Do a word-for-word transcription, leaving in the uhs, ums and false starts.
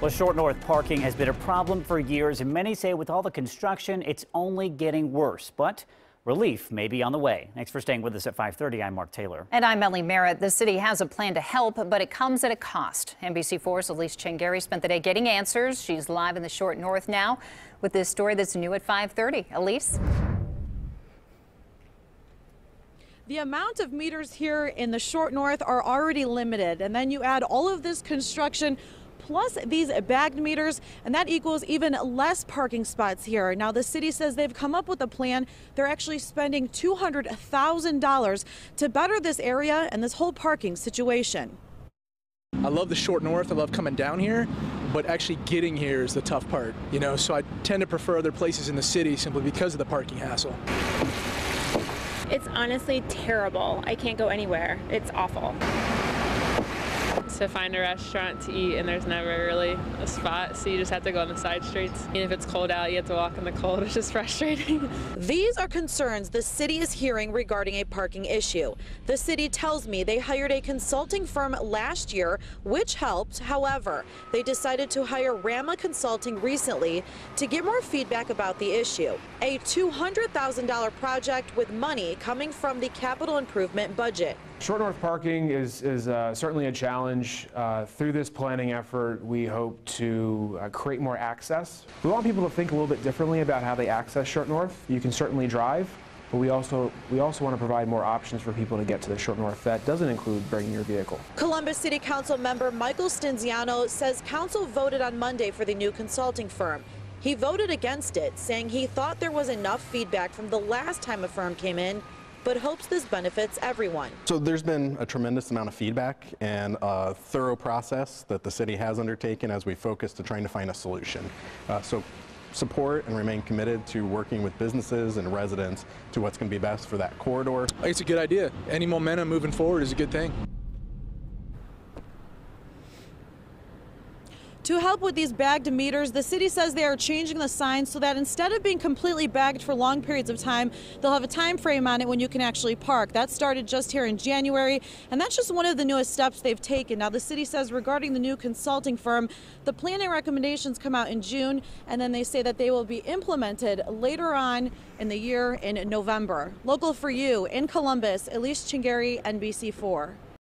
Well, Short North parking has been a problem for years, and many say with all the construction, it's only getting worse. But relief may be on the way. Thanks for staying with us at five thirty. I'm Mark Taylor. And I'm Ellie Merritt. The city has a plan to help, but it comes at a cost. N B C four's Elise Chingari spent the day getting answers. She's live in the Short North now with this story that's new at five thirty. Elise? The amount of meters here in the Short North are already limited, and then you add all of this construction plus these bagged meters, and that equals even less parking spots here. Now, the city says they've come up with a plan. They're actually spending two hundred thousand dollars to better this area and this whole parking situation. I love the Short North. I love coming down here, but actually getting here is the tough part, you know, so I tend to prefer other places in the city simply because of the parking hassle. It's honestly terrible. I can't go anywhere. It's awful. To find a restaurant to eat, and there's never really a spot, so you just have to go on the side streets. And if it's cold out, you have to walk in the cold. It's just frustrating. These are concerns the city is hearing regarding a parking issue. The city tells me they hired a consulting firm last year, which helped. However, they decided to hire Rama Consulting recently to get more feedback about the issue. A two hundred thousand dollar project with money coming from the capital improvement budget. Short North parking is, is uh, certainly a challenge. Uh, through this planning effort, we hope to uh, create more access. We want people to think a little bit differently about how they access Short North. You can certainly drive, but we also, we also want to provide more options for people to get to the Short North. That doesn't include bringing your vehicle. Columbus City Council member Michael Stinziano says council voted on Monday for the new consulting firm. He voted against it, saying he thought there was enough feedback from the last time a firm came in, but hopes this benefits everyone. So there's been a tremendous amount of feedback and a thorough process that the city has undertaken as we focus to trying to find a solution. Uh, so support and remain committed to working with businesses and residents to what's going to be best for that corridor. It's a good idea. Any momentum moving forward is a good thing. To help with these bagged meters, the city says they are changing the signs so that instead of being completely bagged for long periods of time, they'll have a time frame on it when you can actually park. That started just here in January, and that's just one of the newest steps they've taken. Now, the city says regarding the new consulting firm, the planning recommendations come out in June, and then they say that they will be implemented later on in the year in November. Local for you in Columbus, Elise Chingari, N B C four.